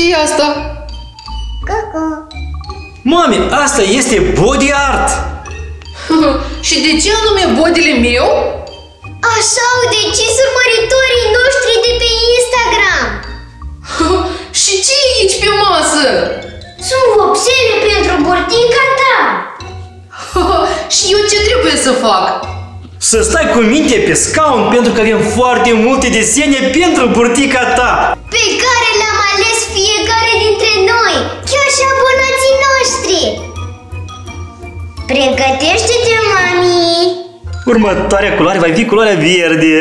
Ce-i asta? Caca. Mami, asta este body art. Și de ce anume bodile meu? Așa au decis urmăritorii noștri de pe Instagram. Și ce e aici pe masă? Sunt vopsele pentru burtica ta. Și eu ce trebuie să fac? Să stai cu minte pe scaun pentru că avem foarte multe desene pentru burtica ta, pe care le-am ales fiecare dintre noi, chiar și abonații noștri. Pregătește-te, mami! Următoarea culoare va fi culoarea verde.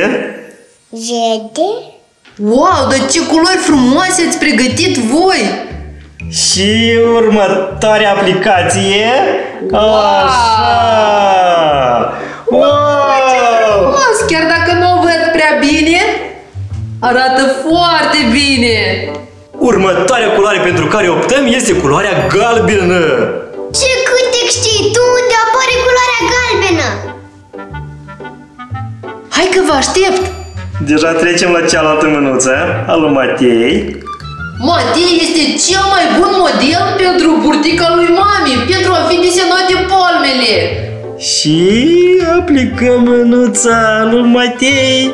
Verde? Wow, dar ce culori frumoase ați pregătit voi! Și următoarea aplicație. Wow. Așa! Wow, ce frumos! Chiar dacă nu o văd prea bine, arată foarte bine! Următoarea culoare pentru care optăm este culoarea galbenă. Ce cântec știi tu unde apare culoarea galbenă? Hai că vă aștept! Deja trecem la cealaltă mânuță, al lui Matei. Matei este cel mai bun model pentru burtica lui mami, pentru a fi desenate palmele. Și aplicăm mânuța lui Matei.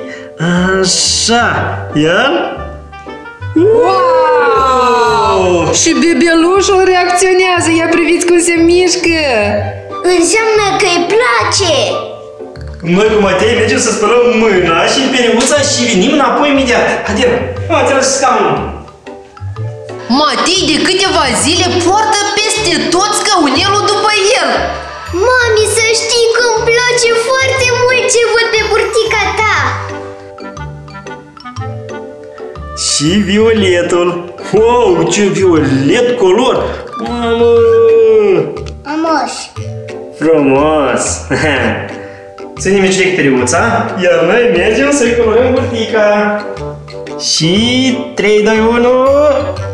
Așa, iar... Wow! Și bebelușul reacționează, ia priviți cum se mișcă. Înseamnă că îi place. Noi cu Matei mergem să spălăm mâna și periuța și venim înapoi imediat. Haide-mă, ați lăsat scaunul. Matei de câteva zile poartă peste tot scaunelul după el. Mami, să știi că îmi place foarte mult ce văd pe burtica ta. Și violetul. Wow, ce violet color! Mamă! Frumos! Frumos! Ținem mic periuța, iar noi mergem să-i colorăm burtica. Și 3, 2, 1,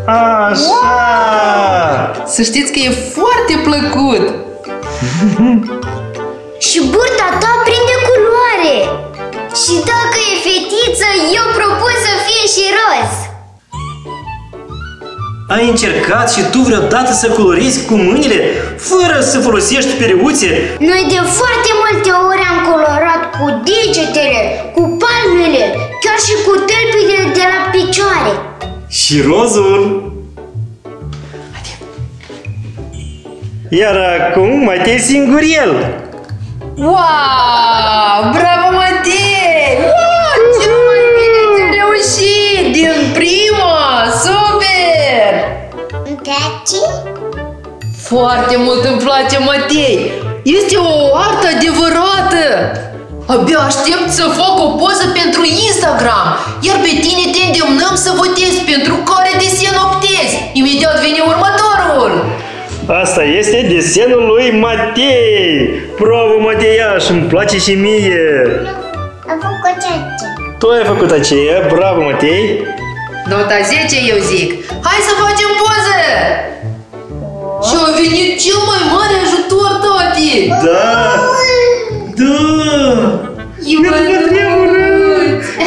așa! Wow! Să știți că e foarte plăcut! Și burta ta prinde culoare! Și dacă e fetiță, eu propun să fie și roz! Ai încercat și tu vreodată să colorezi cu mâinile fără să folosești periuțe? Noi de foarte multe ori am colorat cu degetele, cu palmele, chiar și cu tălpile de la picioare. Și rozul! Haide. Iar acum Matei singuriel! Wow! Bravo, Matei! Wow, cel mai bine te-ai reușit! Din prima! Super! Îmi place? Foarte mult îmi place, Matei! Este o artă adevărată! Abia aștept să fac o poză pentru Instagram! Iar pe tine te îndemnăm să votezi pentru care desen optezi! Imediat vine următorul! Asta este desenul lui Matei! Bravo, Mateiaș! Îmi place și mie! Am făcut aceea! Tu ai făcut aceea! Bravo, Matei! Nota 10, eu zic! Hai să facem poză! Oh. Și a venit cel mai mare ajutor, Tati! Da! Da!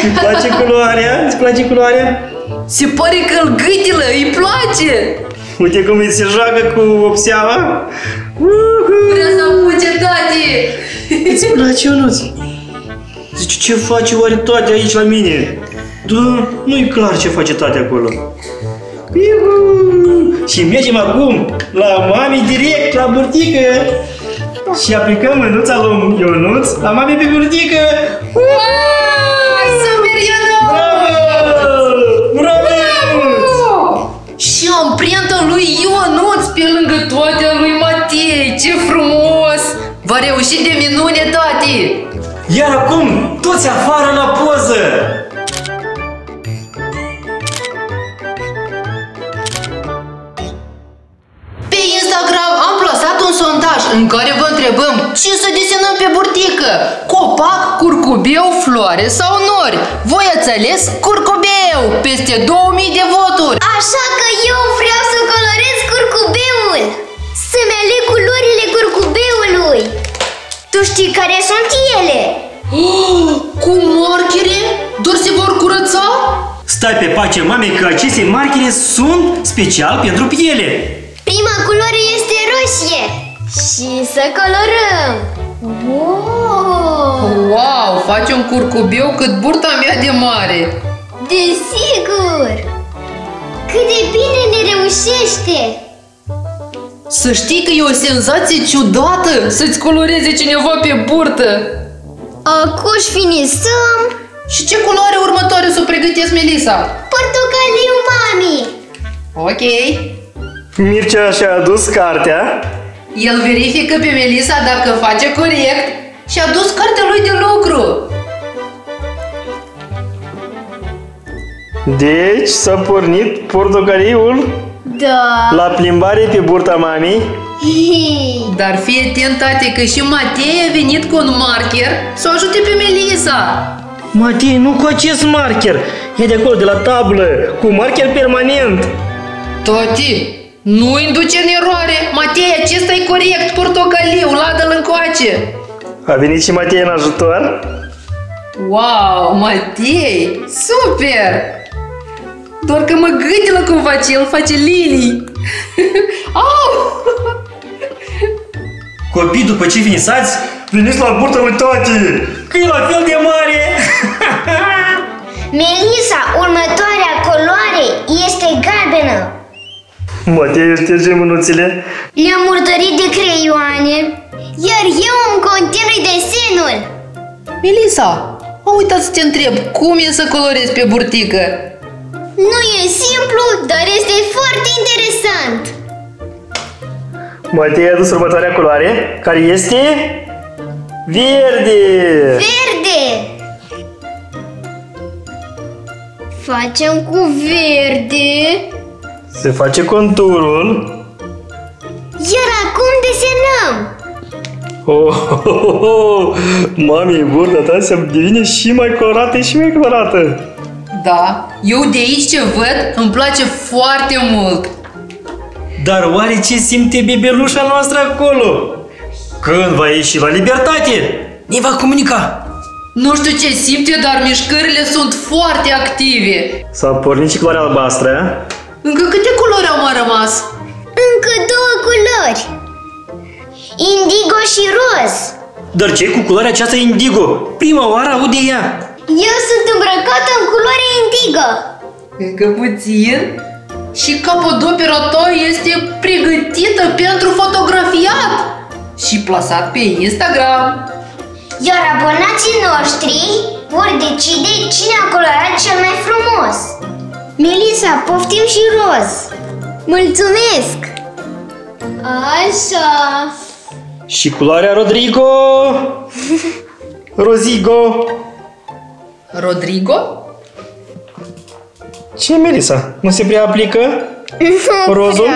Îți place culoarea? Îți place culoarea? Se pare că-l gâtilă, îi place! Uite cum îi se joacă cu obseava. Vrea să apuce, Tati! Îți place, Ionuț? Zice, ce face oare Tati aici la mine? Da, nu-i clar ce face Tati acolo. Și mergem acum la mami direct, la burtică. Și aplicăm mânuța lui Ionuț la mami pe burtică. Super, Ionuț! Bravo! Bravo! Și amprenta lui Ionuț pe lângă toate lui Matei. Ce frumos! Va reuși de minune, Tati! Iar acum, toți afară la poză! Pe Instagram am plasat un sondaj în care vă întrebăm ce să desenăm pe burtică: copac, curcubeu, floare sau nori. Voi ați ales curcubeu, peste 2000 de voturi! Așa că eu vreau să colorez curcubeul! Să-mi aleg culorile curcubeului! Tu știi care sunt ele? Cu markere? Doar se vor curăța? Stai pe pace, mame, că aceste markere sunt special pentru piele. Prima culoare este roșie. Și să colorăm. Wow! Wow, faci un curcubiu cât burta mea de mare. Desigur! Cât de bine ne reușește! Să știi că e o senzație ciudată să-ți coloreze cineva pe burtă. Acuși finisăm. Și ce culoare următoare să o pregătesc, Melissa? Portocaliu, mami! Ok. Mircea și-a adus cartea. El verifică pe Melissa dacă face corect și a dus cartea lui de lucru. Deci s-a pornit portocaliul? Da. La plimbare pe burta mamei? Dar fii atent, tate, că și Matei a venit cu un marker să o ajute pe Melissa. Matei, nu cu acest marker. E de acolo, de la tablă, cu marker permanent. Tati, nu-i induce în eroare. Matei, acesta e corect, portocaliu, ladă-l încoace. A venit și Matei în ajutor? Wow, Matei, super! Doar că mă gândi la cum face, el face linii. Au! Copii, după ce finisați, veniți la burta lui Tati, că e la fel de mare! Melissa, următoarea coloare este galbenă. Matei, îți șterge mânuțile? Le-am murdărit de creioane, iar eu îmi continui desenul. Melissa, am uitat să te întreb, cum e să colorezi pe burtică? Nu e simplu, dar este foarte interesant. Matei a dus următoarea culoare, care este... verde! Verde! Facem cu verde. Se face conturul. Iar acum desenăm. Oh, oh, oh, oh. Mami, burta ta se devine și mai colorată și mai colorată. Da, eu de aici ce văd îmi place foarte mult. Dar oare ce simte bebelușa noastră acolo? Când va ieși la libertate, ne va comunica. Nu știu ce simte, dar mișcările sunt foarte active. S-a pornit și culoarea albastră. Încă câte culori au mai rămas? Încă două culori. Indigo și roz. Dar ce cu culoarea aceasta indigo? Prima oară aud de ea. Eu sunt îmbrăcată în culoare indigo. Încă puțin. Și capodopera ta este pregătită pentru fotografiat și plasat pe Instagram. Iar abonații noștri vor decide cine a colorat cel mai frumos. Melissa, poftim și roz. Mulțumesc. Așa. Și culoarea Rodrigo. Rozigo. Rodrigo? Ce, Melissa? Nu se prea aplică rozul?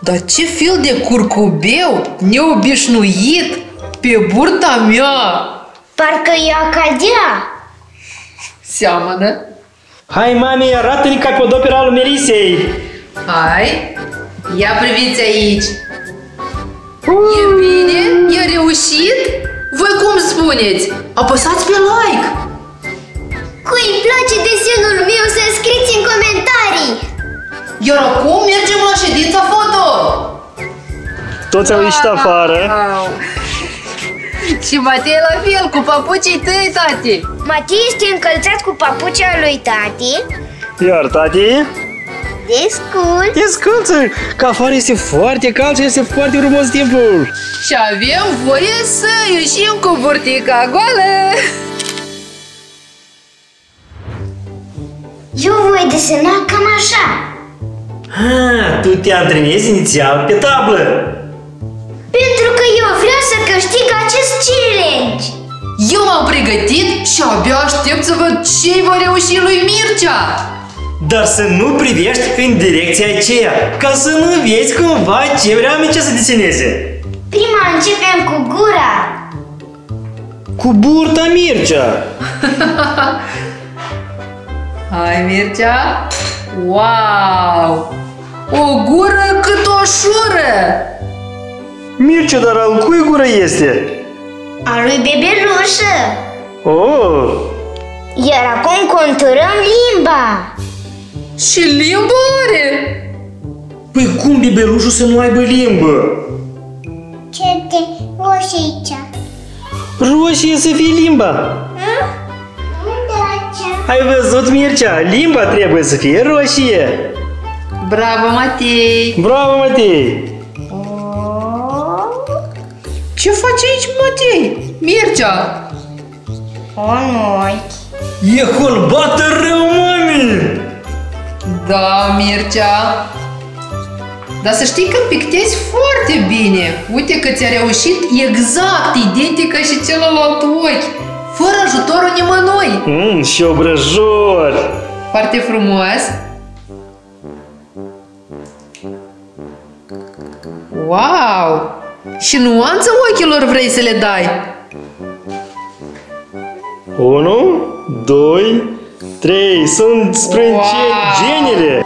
Dar ce fel de curcubeu neobișnuit pe burta mea! Parcă ea cadea! Seamănă! Hai, mami, arată-ne capodopera lui Melissei! Hai! Ia priviți aici! E bine? E reușit? Voi cum spuneți? Apăsați pe like! Cui îi place desenul meu să scrieți în comentarii! Iar acum mergem la ședința foto! Toți au ieșit afară! Wow. Și Matei la fel, cu papucii tăi, tati! Matei este încălțat cu papucea lui tati. Iar tati... Desculță! Că afară este foarte cald și este foarte frumos timpul! Și avem voie să ieșim cu burtica goală! Eu voi desena cam așa! Ah, tu te antrenezi inițial pe tablă! Pentru că eu vreau să câștig acest challenge! Eu m-am pregătit și abia aștept să văd ce va reuși lui Mircea! Dar să nu privești în direcția aceea, ca să nu vezi cumva ce vrea Mircea să deseneze. Prima începem cu gura. Cu burta, Mircea. Hai, Mircea. Wow! O gură cât o șură! Mircea, dar al cui gură este? A lui bebelușă. Oh! Iar acum conturăm limba. Și limbă are? Păi cum bebelușul să nu aibă limbă? Ce de roșie aici? Roșie să fie limba. Ai văzut, Mircea? Limba trebuie să fie roșie. Bravo, Matei! Bravo, Matei! Ce faci aici, Matei? Mircea! E holbată rău, mami! Da, Mircea! Dar să știi că pictezi foarte bine! Uite că ți-a reușit exact identică și celălalt ochi! Fără ajutorul nimănui! Și obrăjor! Foarte frumos! Wow! Și nuanță ochilor vrei să le dai? 1, 2, 3, sunt sprâncenile!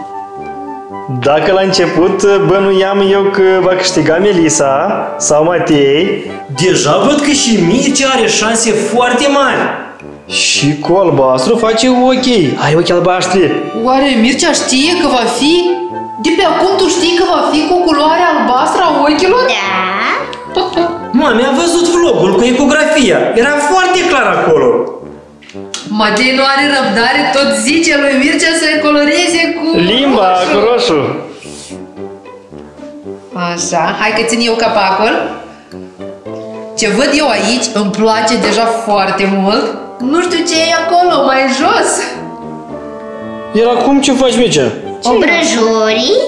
Dacă la început bănuiam eu că va câștiga Melissa sau Matei, deja văd că și Mircea are șanse foarte mari. Și cu albastru face ochii. Ai ochi albaștri. Oare Mircea știe că va fi? De pe acum tu știi că va fi cu culoarea albastră a ochilor? Da. Mami a văzut vlogul cu ecografia. Era foarte clar acolo. Matei nu are răbdare, tot zice lui Mircea să-i coloreze cu limba, roșu. Cu roșu. Așa, hai că țin eu capacul. Ce văd eu aici îmi place deja foarte mult. Nu știu ce e acolo, mai jos. Iar acum ce faci, Mircea? Obrăjorii.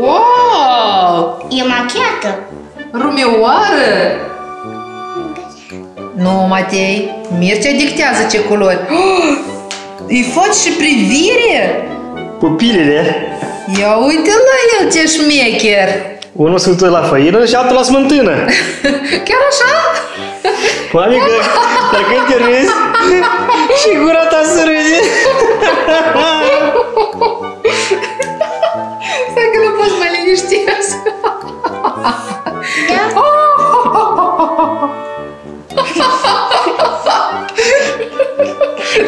Wow! E machiată. Rumeoară. Nu, Matei, Mircea dictează ce culori. Îi faci și privire? Pupilele. Ia uite la el ce șmecher. Unul sunt la făină și altul la smântână. Chiar așa? Mami, dacă te râzi și gura ta să râzi. Stai că nu poți mai liniștească.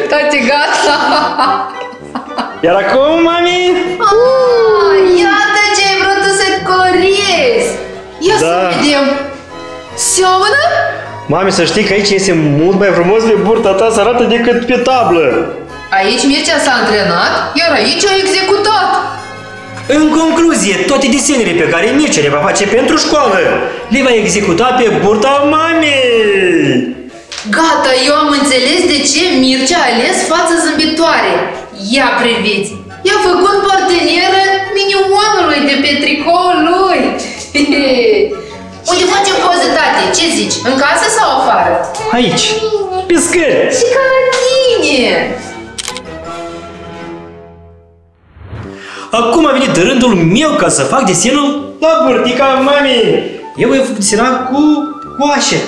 Tati, gata! Iar acum, mami? Iată ce ai vrut tu să colorezi! Ia să vedem! Seamănă? Mami, să știi că aici este mult mai frumos de burta ta să arată decât pe tablă! Aici Mircea s-a antrenat, iar aici a executat! În concluzie, toate desenele pe care Mircea le va face pentru școală le va executa pe burta mamei! Gata, eu am înțeles de ce Mircea a ales fața zâmbitoare. Ia priviți! I-a făcut parteneră minionului de pe tricoul lui! Uite, face poze, Tati! Ce zici? În casă sau afară? Aici! Pe scări! Și ca la tine! Acum a venit rândul meu ca să fac desenul la burtica mamei! Eu voi desena cu coașe!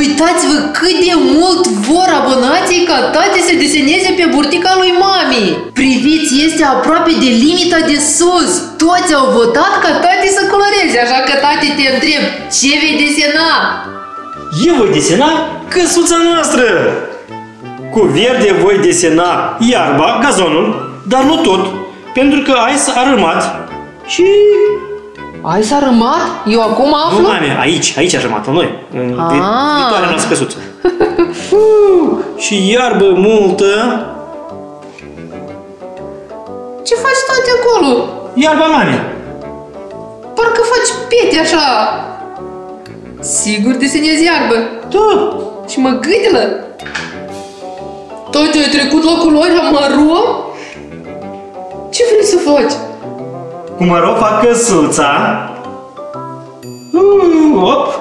Uitați-vă cât de mult vor abonații ca Tati să deseneze pe burtica lui mami! Priviți, este aproape de limita de sus! Toți au votat ca Tati să coloreze, așa că Tati te întreb, ce vei desena? Eu voi desena căsuța noastră! Cu verde voi desena iarba, gazonul, dar nu tot, pentru că ai s-a rămat și... Ai s-a rămat? Eu acum aflu? Nu, mame, aici a rămat, la noi, în viitoarea noastră căsuță. Și iarbă multă. Ce faci, Tati, acolo? Iarba, mame. Parcă faci pete așa. Sigur desenezi iarbă. Da. Și mă gâdilă. Tati, ai trecut la culoarea maro? Ce vrei să faci? Cu maro fac căsuța. Op!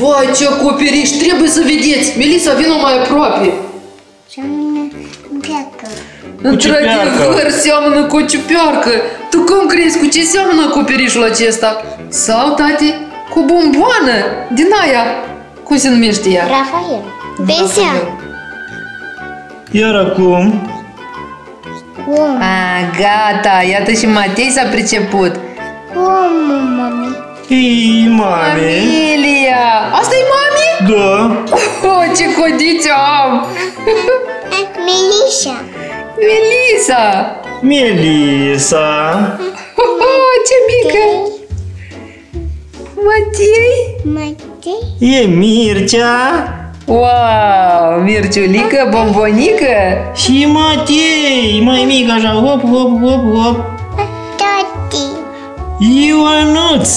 Vai, ce acoperiș! Trebuie să vedeți! Melissa, vină mai aproape! Într-adevăr, seamănă cu o ciupearcă! Tu cum crezi? Cu ce seamănă acoperișul acesta? Sau, Tati, cu bomboană din aia! Cum se numește ea? Rafael! Bensia! Iar acum... gata, iată și Matei s-a priceput. Mami. Ei, mami. Familia. Asta e mami? Da. Ce codiță am. Melissa. Melissa! Melissa! Oh, ce mică! Matei? Matei? E Mircea! Wow! Mirciulică, bombonică! Și Matei! Mai mic așa, hop, hop, hop, hop! Tati! Ionuț!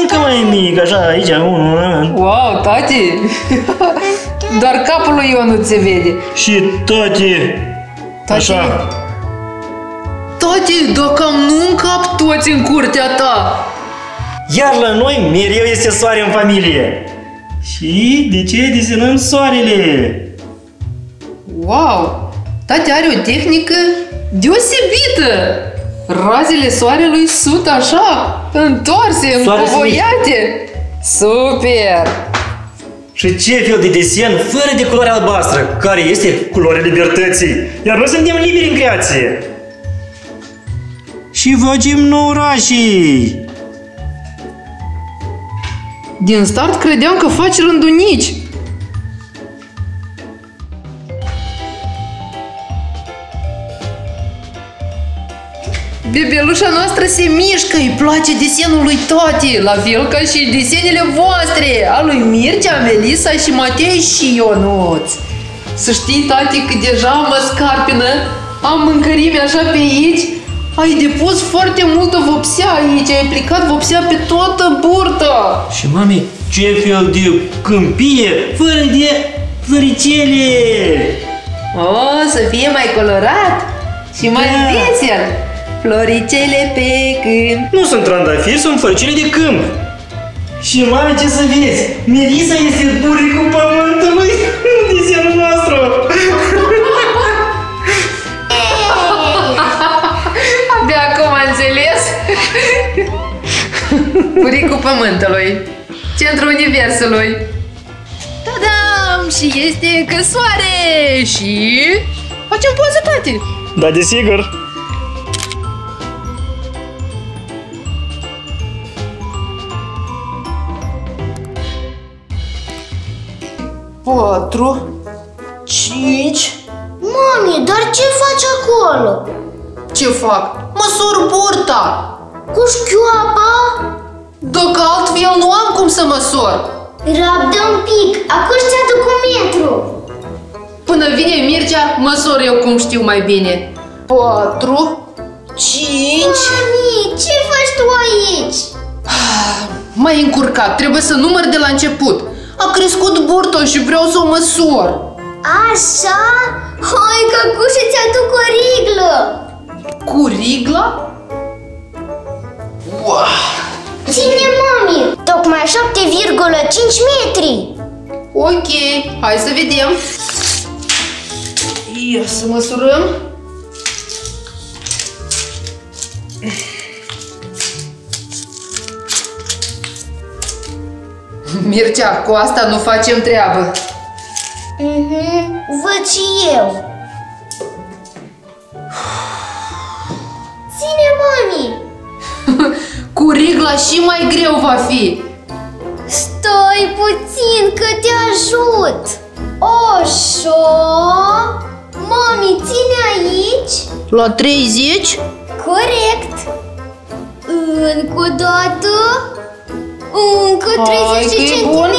Încă mai mic, așa, aici, unul. Wow, Tati! Doar capul lui Ionuț se vede. Și Tati! Așa! Tati, dacă nu încap toți în curtea ta! Iar la noi mereu este soare în familie. Și de ce desenăm soarele? Wow! Tati are o tehnică deosebită! Razele soarelui sunt așa, întoarse, împovoiate! Super! Și ce fel de desen fără de culoare albastră, care este culoarea libertății! Iar noi suntem liberi în creație! Și facem nouă orașii! Din start credeam că faci rândunici. Bebelușa noastră se mișcă, îi place desenul lui Tati, la fel ca și desenele voastre, a lui Mircea, Melissa și Matei și Ionuț. Să știi, Tati, că deja mă scarpină, am mâncărime așa pe aici. Ai depus foarte multă vopsea aici, ai aplicat vopsea pe toată burta. Și, mami, ce fel de câmpie fără de floricele! O, să fie mai colorat și mai vesel! Floricele pe câmp! Nu sunt trandafiri, sunt floricele de câmp! Și, mami, ce să vezi? Melissa este buricul pământului în desenul nostru! Buricul pământului, centrul universului. Ta-dam! Și este căsoare! Și... facem poză, Tati! Da, desigur! Patru... cinci... Mami, dar ce faci acolo? Ce fac? Măsor burta! Cu șchioapa? Dacă altfel nu am cum să măsor. Rabdă un pic, acum îți aduc un metru. Până vine Mircea, măsor eu cum știu mai bine. 4, 5... Mami, ce faci tu aici? M-ai încurcat, trebuie să număr de la început. A crescut burta și vreau să o măsor. Așa? Hai că acum îți aduc o riglă. Cu rigla? Wow. Ține, mami! Tocmai 7,5 metri! Ok, hai să vedem! Ia să măsurăm! Mircea, cu asta nu facem treabă! Văd și eu! Ține, mami! Cu rigla și mai greu va fi. Stai puțin că te ajut. Oșo, mami, ține aici. La 30? Corect. Încă o dată. Încă 30 cm.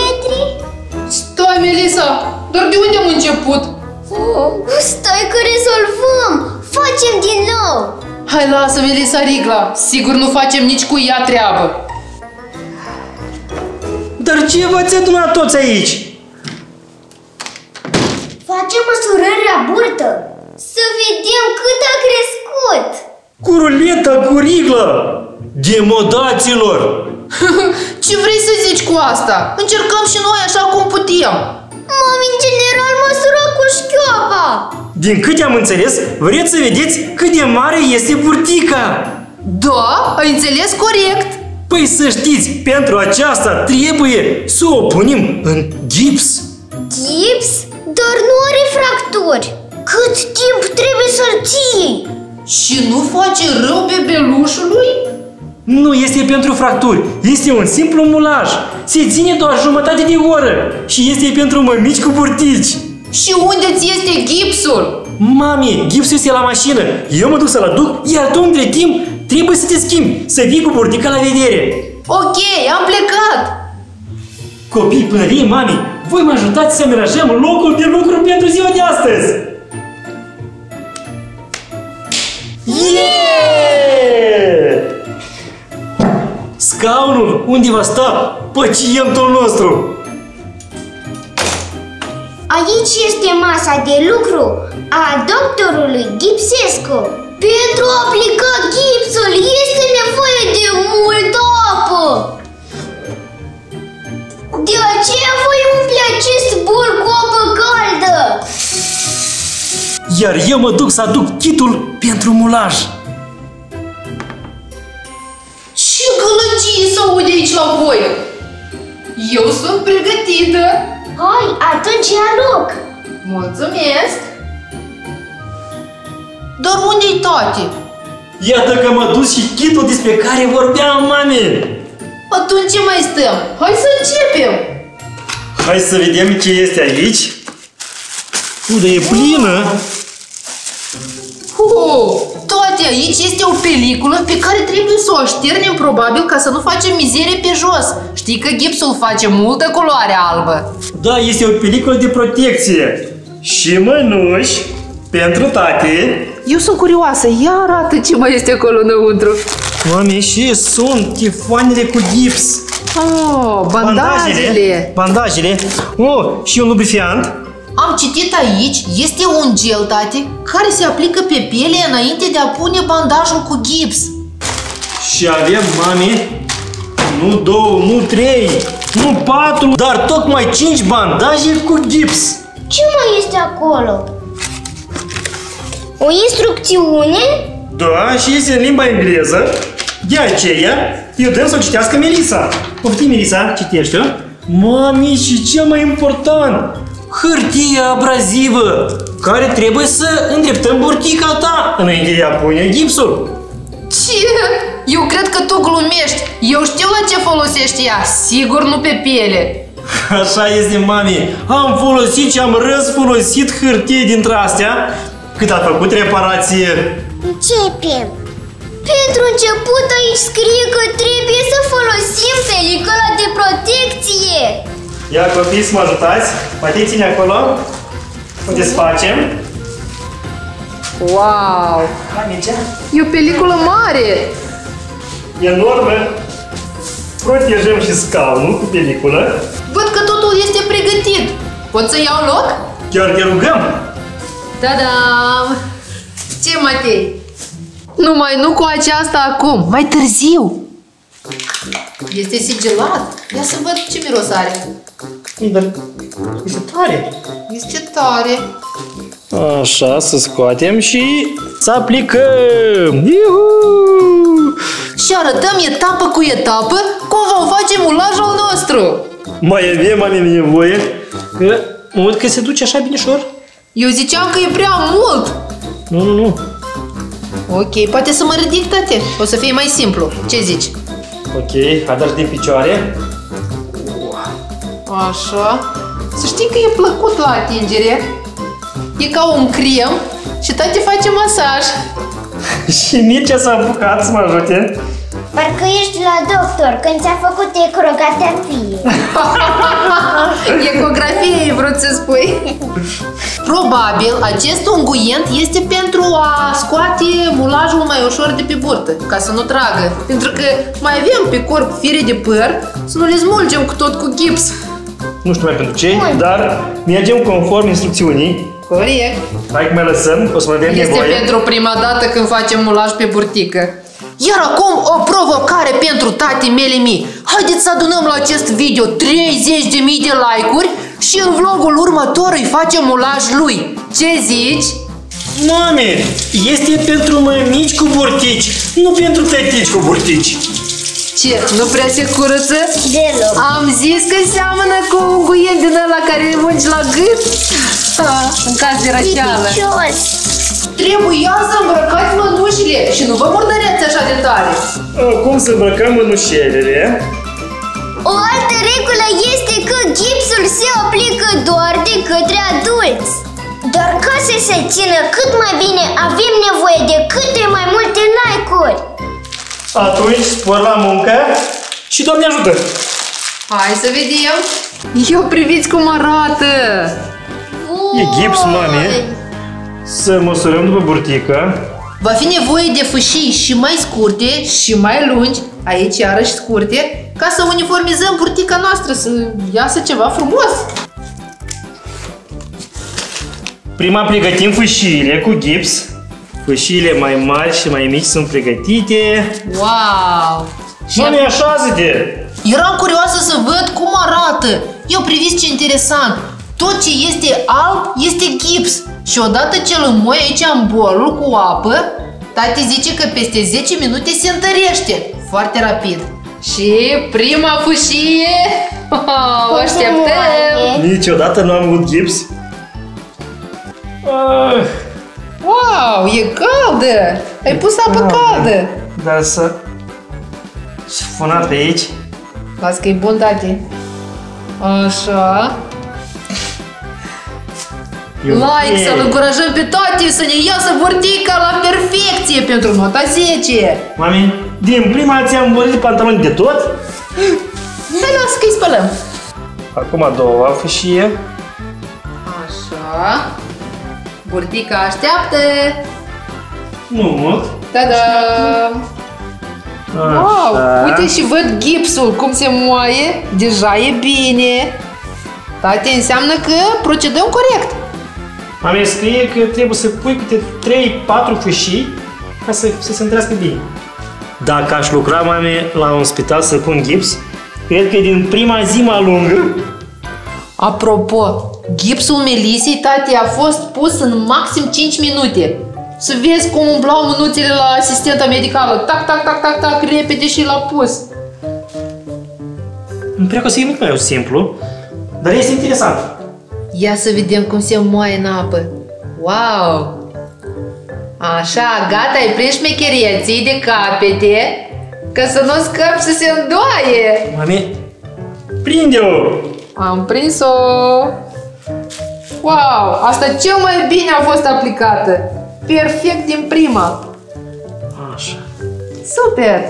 Stai, Melissa, dar de unde am început? Stai că rezolvăm. Facem din nou. Hai, lasă, Melissa, rigla! Sigur nu facem nici cu ea treabă! Dar ce v-ați adunat toți aici? Facem măsurarea burtă! Să vedem cât a crescut! Cu ruleta, cu rigla! Demodaților! Ce vrei să zici cu asta? Încercăm și noi așa cum putem! Mami, în general, măsură cu șchioapa! Din câte am înțeles, vreți să vedeți cât de mare este burtica! Da, ai înțeles corect! Păi să știți, pentru aceasta trebuie să o punem în gips! Gips? Dar nu are fracturi! Cât timp trebuie să-l ții? Și nu face rău bebelușului? Nu este pentru fracturi, este un simplu mulaj! Se ține doar jumătate de oră și este pentru mămici cu burtici! Și unde ți este gipsul? Mami, gipsul este la mașină. Eu mă duc să-l aduc, iar tu între timp trebuie să te schimbi, să vii cu burtica la vedere. Ok, am plecat. Copii plării, mami, voi mă ajutați să merajăm locul de lucru pentru ziua de astăzi. Yeah! Scaunul unde va sta pacientul nostru. Aici este masa de lucru a doctorului Gipsescu. Pentru a aplica gipsul este nevoie de multă apă. De aceea voi umple acest bol cu apă caldă. Iar eu mă duc să aduc chitul pentru mulaj. Ce gălăgie s-aude aici la voi? Eu sunt pregătită. Hai, atunci ia loc! Mulțumesc! Dar unde-i Tati? Iată că m-a dus și chitul despre care vorbeam, mami! Atunci ce mai stăm? Hai să începem! Hai să vedem ce este aici. Unde e plină! Tati, aici este o peliculă pe care trebuie să o așternem probabil ca să nu facem mizerie pe jos. Știi că gipsul face multă culoare albă. Da, este o peliculă de protecție. Și mănuși pentru Tati. Eu sunt curioasă, ia arată ce mai este acolo înăuntru. Mami, și sunt tifoanele cu gips. Oh, bandajele. Bandajele. Oh, și un lubrifiant. Am citit aici, este un gel, Tati, care se aplică pe piele înainte de a pune bandajul cu gips. Și avem, mami, nu 2, nu 3, nu 4, dar tocmai 5 bandaje cu gips. Ce mai este acolo? O instrucțiune? Da, și este în limba engleză. De aceea, eu dăm să o citească Melissa. Poftim, Melissa, citește-o. Mami, și ce mai important? Hârtie abrazivă, care trebuie să îndreptăm burtica ta înainte de a pune gipsul. Ce? Eu cred că tu glumești. Eu știu la ce folosești ea. Sigur nu pe piele. Așa este, mami. Am folosit și am răsfolosit hârtie dintre astea cât a făcut reparație. Începem. Pentru început aici scrie că trebuie să folosim pelicula de protecție. Ia, copii, să mă ajutați. Matei, ține acolo. O desfacem. Wow! E o peliculă mare! Enormă! Protejăm și scaunul cu peliculă. Văd că totul este pregătit. Pot să iau loc? Chiar te rugăm! Ta-dam! Ce, Matei? Numai nu cu aceasta acum, mai târziu! Este sigilat. Ia să văd ce miros are. Este tare. Este tare. Așa, să scoatem și să aplicăm. Iuhu! Și arătăm etapă cu etapă cum vom face mulajul nostru. Mai avem, mami, nevoie. Că mult că se duce așa binișor. Eu ziceam că e prea mult. Nu, nu, nu. Ok, poate să mă ridic, tate. O să fie mai simplu. Ce zici? Ok, adarși din picioare. Așa. Să știi că e plăcut la atingere. E ca un crem și Tati face masaj. Și Mircea s-a apucat să mă ajute. Parcă ești la doctor când ți-a făcut ecografie. Ecografie, vreau să spui. Probabil acest unguent este pentru a scoate mulajul mai ușor de pe burtă, ca să nu tragă. Pentru că mai avem pe corp fire de păr, să nu le smulgem cu tot cu gips. Nu știu mai pentru ce, dar mergem conform instrucțiunii. Corect. Hai că mai lăsăm, o să mai avem nevoie. Este pentru prima dată când facem mulaj pe burtică. Iar acum o provocare pentru Tati Melimi. Haideți să adunăm la acest video 30.000 de like-uri și în vlogul următor îi facem mulaj lui. Ce zici? Mami, este pentru mămici cu burtici, nu pentru tătici cu burtici. Ce, nu prea se curăță? Deloc. Am zis că seamănă cu unguent din ăla care îi munci la gât. În caz de răceală. Trebuia să îmbrăcați mănușile și nu vă murdăreați așa de tare. Acum să îmbrăcăm mănușelele. O altă regulă este că gipsul se aplică doar de către adulți. Dar ca să se țină cât mai bine, avem nevoie de câte mai multe like-uri. Atunci, spor la muncă și Doamne ajută! Hai să ved eu! Eu priviți cum arată! E gips, mami! Să măsurăm după burtică. Va fi nevoie de fâșii și mai scurte și mai lungi, aici iarăși scurte, ca să uniformizăm burtica noastră, să iasă ceva frumos. Prima pregătim fâșiile cu gips. Fâșiile mai mari și mai mici sunt pregătite. Wow! Mami, așează-te! Eram curioasă să văd cum arată. Eu priviți ce interesant. Tot ce este alb este gips. Și odată ce îl înmoi aici în bolul cu apă, tati zice că peste 10 minute se întărește foarte rapid. Și prima fâșie! O așteptăm! Niciodată nu am avut gips. Wow, e caldă! Ai pus apă caldă! Dar să... sfuna pe aici. Las că e bun, tati. Așa... Like, să-l încurajăm pe toate să ne iasă burtica la perfecție pentru nota 10! Mami, din prima ți-am îmbolit pantaloni de tot? Să las că-i spălăm! Acum a doua fâșie. Așa... Burtica așteaptă! Nu mult! Ta-da! Wow! Uite și văd gipsul cum se moaie! Deja e bine! Tate, înseamnă că procedăm corect! Mami, scrie că trebuie să pui câte 3-4 fâșii ca să se întrească bine. Dacă aș lucra, mami, la un spital să pun gips, cred că din prima zi mă lungă. Apropo, gipsul Melissei, tati, a fost pus în maxim 5 minute. Să vezi cum umblau mânuțele la asistenta medicală. Tac, tac, tac, tac, tac, repede și l-a pus. Îmi pare că o să e mult mai simplu, dar este interesant. Ia să vedem cum se moaie în apă. Wow! Așa, gata, ai prins șmechereții de capete ca să nu scapi să se îndoaie. Mami, prinde-o! Am prins-o! Wow! Asta cel mai bine a fost aplicată. Perfect din prima. Așa. Super!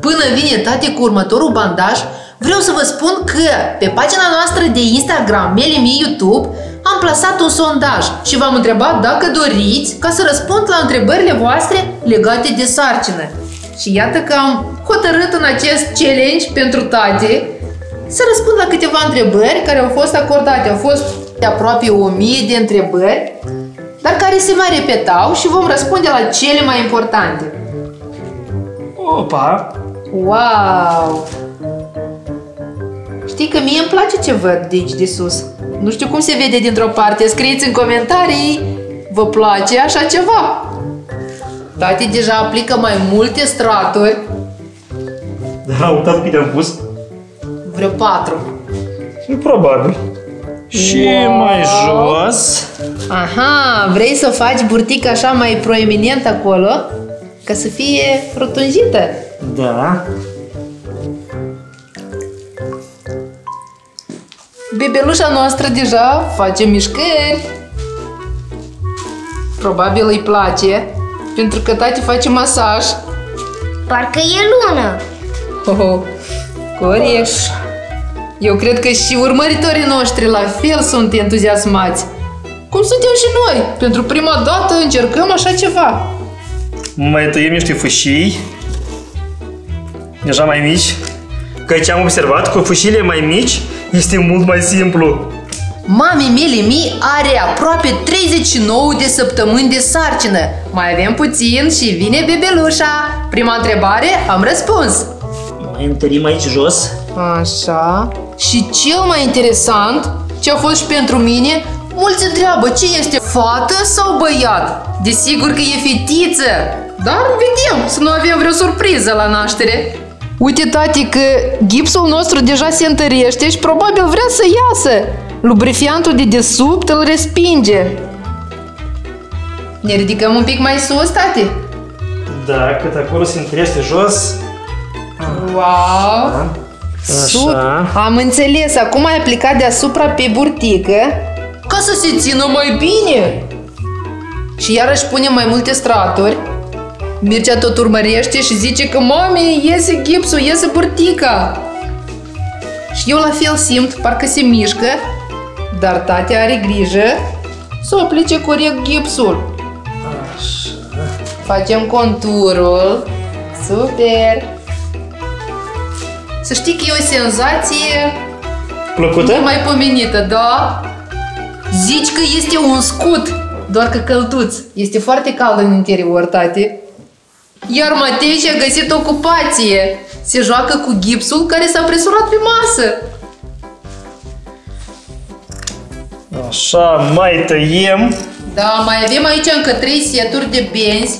Până vine tati cu următorul bandaj, vreau să vă spun că pe pagina noastră de Instagram, Melimi YouTube, am plasat un sondaj și v-am întrebat dacă doriți ca să răspund la întrebările voastre legate de sarcină. Și iată că am hotărât în acest challenge pentru tati să răspund la câteva întrebări care au fost acordate. Au fost de aproape 1000 de întrebări, dar care se mai repetau și vom răspunde la cele mai importante. Opa! Wow! Știi că mie îmi place ce văd de aici de sus. Nu știu cum se vede dintr-o parte. Scrieți în comentarii, vă place așa ceva? Tati deja aplică mai multe straturi. Dar uitați câte am pus. Vreo 4. Și probabil. Și mai jos. Aha, vrei să faci burtica așa mai proeminent acolo? Ca să fie rotunjită. Da. Bebelușa noastră deja face mișcări. Probabil îi place, pentru că tati face masaj. Parcă e lună. Oh, corect. Eu cred că și urmăritorii noștri la fel sunt entuziasmați. Cum suntem și noi. Pentru prima dată încercăm așa ceva. Mai tăiem niște fâșii. Deja mai mici. Căci am observat că fâșiile mai mici este mult mai simplu. Mami Melimi are aproape 39 de săptămâni de sarcină. Mai avem puțin și vine bebelușa. Prima întrebare am răspuns. Mai întărim aici jos. Așa. Și cel mai interesant, ce a fost și pentru mine, mulți întreabă ce este, fată sau băiat? Desigur că e fetiță, dar vedem să nu avem vreo surpriză la naștere. Uite, tati, că gipsul nostru deja se întărește și probabil vrea să iasă. Lubrifiantul de desubt îl respinge. Ne ridicăm un pic mai sus, tati? Da, cât acolo se întărește jos. Wow! Da. Așa. Am înțeles. Acum ai aplicat deasupra pe burtică ca să se țină mai bine. Și iarăși punem mai multe straturi. Mircea tot urmărește și zice că mami, iese gipsul, iese burtica. Și eu la fel simt, parcă se mișcă. Dar tati are grijă să aplice corect gipsul. Așa. Facem conturul. Super! Să știi că e o senzație plăcută? Nemaipomenită, da? Zici că este un scut, doar că călduț. Este foarte cald în interior, tati. Iar Matei și-a găsit ocupație. Se joacă cu gipsul care s-a presurat pe masă. Așa, mai tăiem. Da, mai avem aici încă 3 seturi de benzi.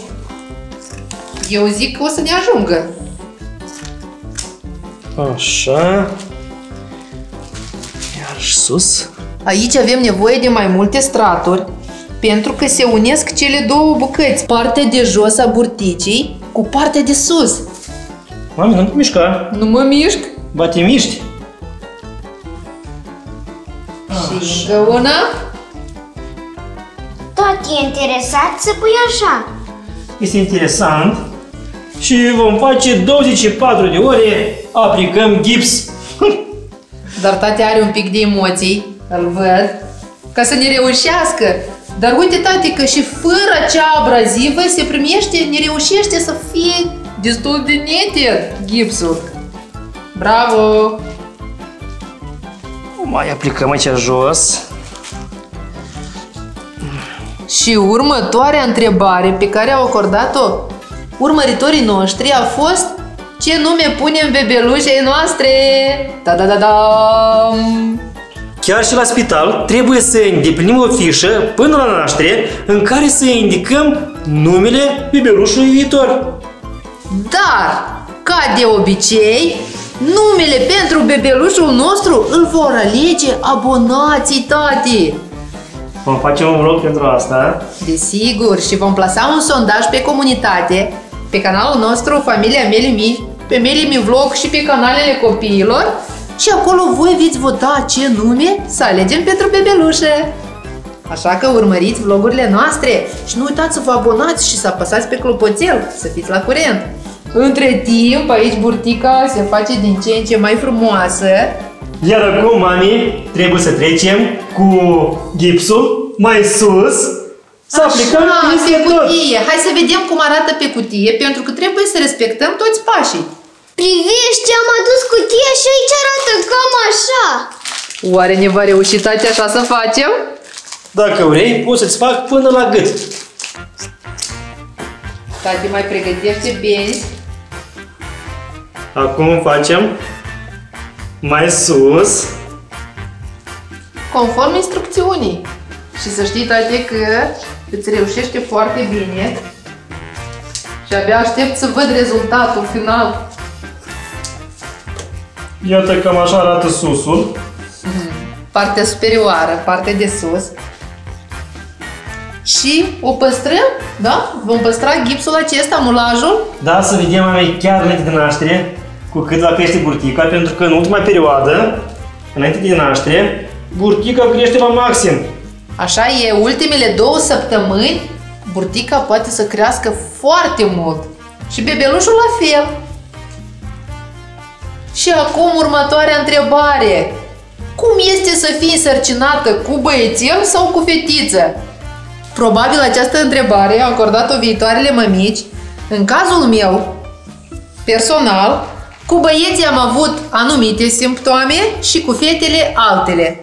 Eu zic că o să ne ajungă. Așa. Iar sus. Aici avem nevoie de mai multe straturi, pentru că se unesc cele două bucăți. Partea de jos a burticii cu partea de sus. Mami, nu te mișca. Nu mă mișc. Ba te miști. Și încă una. Tot e interesat să pui așa. Este interesant. Și vom face 24 de ore, aplicăm gips. Dar tati are un pic de emoții, îl văd, ca să ne reușească. Dar uite, tati, că și fără cea abrazivă se primește, ne reușește să fie destul de neted gipsul. Bravo! Mai aplicăm aici jos. Și următoarea întrebare pe care au acordat-o urmăritorii noștri a fost: ce nume punem bebelușei noastre? Ta-da-da-da! Chiar și la spital trebuie să îndeplinim o fișă până la naștere în care să indicăm numele bebelușului viitor. Dar, ca de obicei, numele pentru bebelușul nostru îl vor alege abonații, tati! Vom face un vlog pentru asta. Desigur, și vom plasa un sondaj pe comunitate, pe canalul nostru Familia Melimi, pe Melimi Vlog și pe canalele copiilor. Și acolo voi veți vota ce nume să alegem pentru bebelușe. Așa că urmăriți vlogurile noastre și nu uitați să vă abonați și să apăsați pe clopoțel, să fiți la curent. Între timp, aici burtica se face din ce în ce mai frumoasă. Iar acum, mami, trebuie să trecem cu gipsul mai sus, să aplicăm pe cutie. Hai să vedem cum arată pe cutie, pentru că trebuie să respectăm toți pașii. Privește, am adus cutia și aici arată cam așa. Oare ne va reuși, tati, așa să facem? Dacă vrei, poți să-ți fac până la gât. Tati, mai pregătește bine. Acum facem mai sus, conform instrucțiunii. Și să știi, tati, că îți reușește foarte bine. Și abia aștept să văd rezultatul final. Iată, cam așa arată susul. Partea superioară, partea de sus. Și o păstrăm, da? Vom păstra gipsul acesta, mulajul? Da, să vedem, mami, chiar înainte de naștere, cu cât va crește burtica, pentru că în ultima perioadă, înainte de naștere, burtica crește la maxim. Așa e, ultimele 2 săptămâni, burtica poate să crească foarte mult. Și bebelușul la fel. Și acum următoarea întrebare. Cum este să fii însărcinată, cu băiețel sau cu fetiță? Probabil această întrebare a acordat-o viitoarele mămici. În cazul meu, personal, cu băieții am avut anumite simptome și cu fetele altele.